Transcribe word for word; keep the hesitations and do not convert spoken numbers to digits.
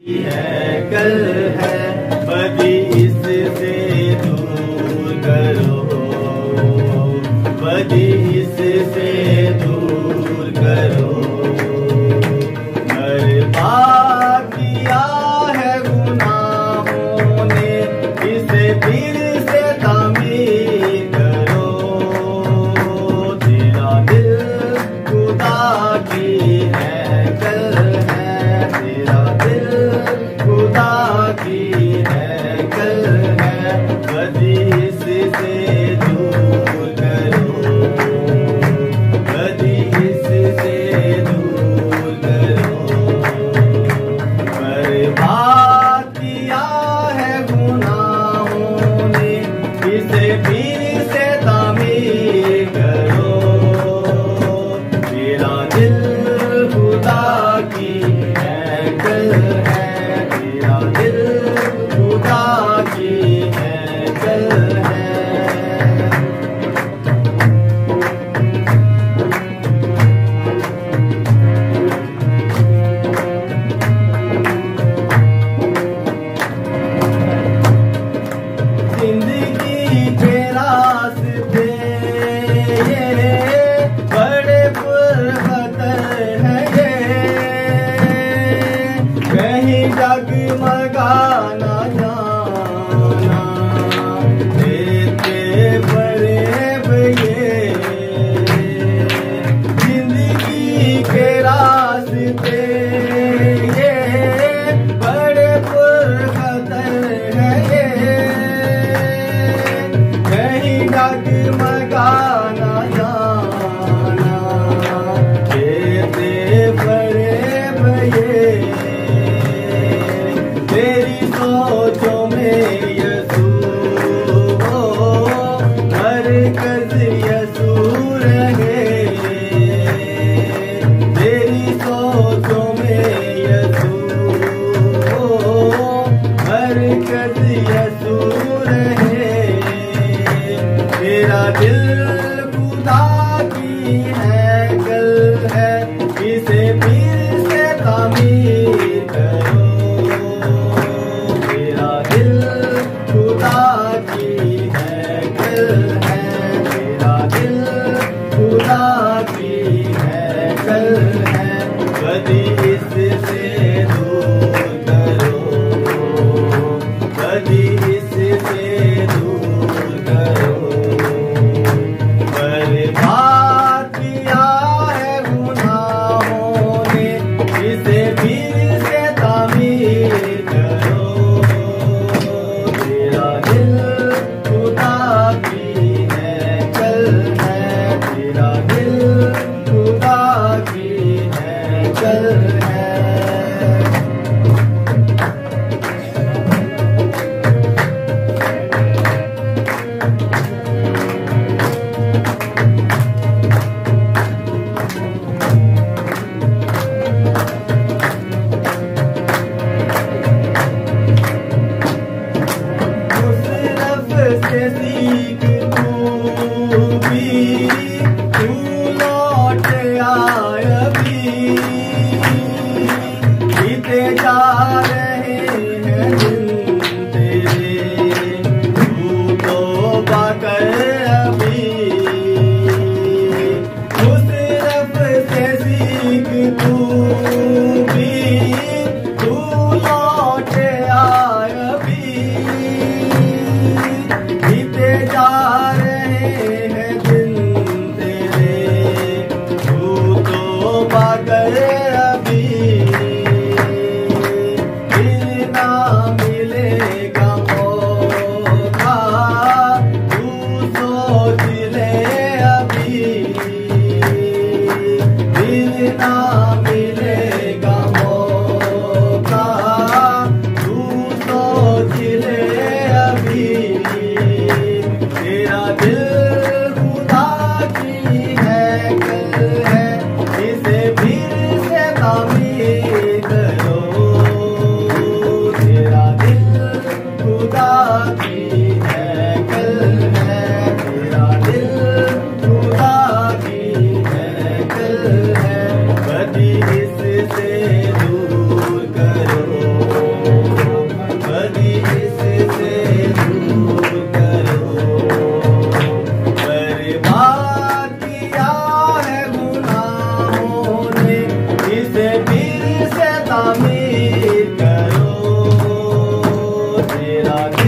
कल है बदी इससे दूर करो, बदी इससे दूर करो। बर्पा किया है गुनाहों ने, इसे दिल से तामीर करो। तेरा दिल खुदा की है कल है, तेरा दिल खुदा की है कल है। बदी इससे दूर करो, बदी इससे दूर करो। बर्बाद किया है गुनाहों ने, इसे फिर से तामीर करो। तेरा दिल खुदा की है कल है, तेरा दिल खुदा की है कल है। जिंदगी के रास्ते ये बड़े पुरखतर है, ये कहीं जगमगाना जाना। देते बड़े ये जिंदगी के रास्ते ये बड़े पुरखतर है, ये जगमगाना जाना। देते बड़े भये तेरी सोचों में यसू, मरकज़ यसू रहे। तेरी सोचों में यसू, मरकज़ यसू रहे। तेरा दिल खुदा की है कल है, इसे फिर से तामीर करो। तेरा दिल खुदा की है कल है, तेरा दिल खुदा की है कल है। बदी इससे दूर करो, बदी इससे दूर करो। राधे।